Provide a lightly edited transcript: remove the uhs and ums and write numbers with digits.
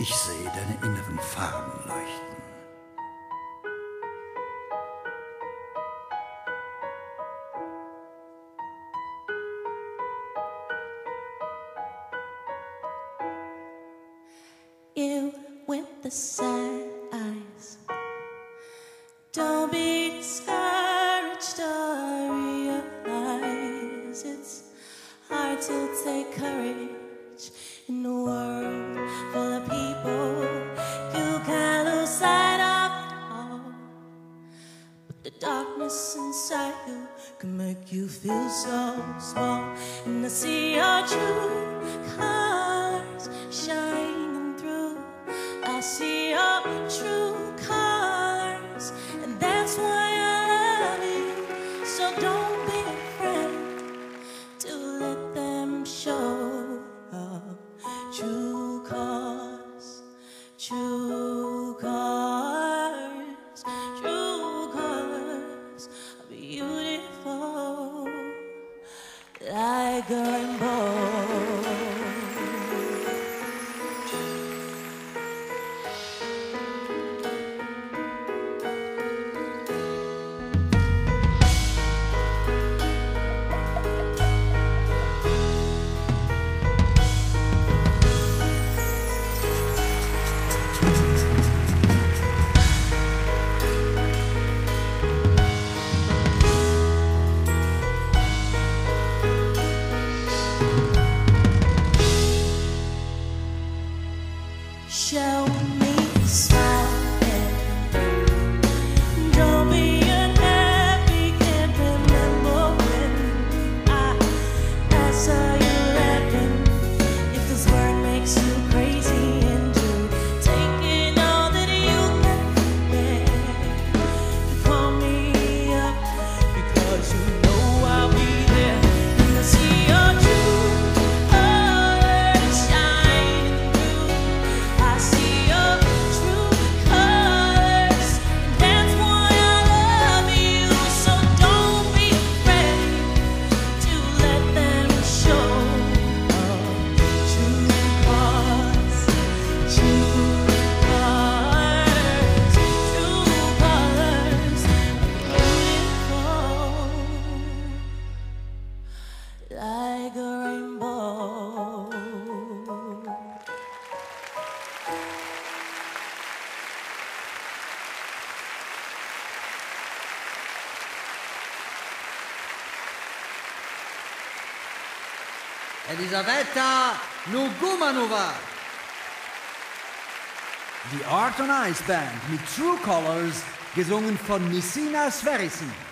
Ich sehe deine inneren Farben leuchten. You with the sad eyes, don't be discouraged or realize it's hard to take courage in a world full of people. You can lose sight of it all, but the darkness inside you can make you feel so small. And I see your true colors shining through. I see your true colors, and that's why I love you. So don't be afraid to let them show up. True colors, true colors, true colors are beautiful, like rainbow. Elisaveta Nugumanova. Die Art on Ice Band mit True Colors, gesungen von Nyssina Swerissen.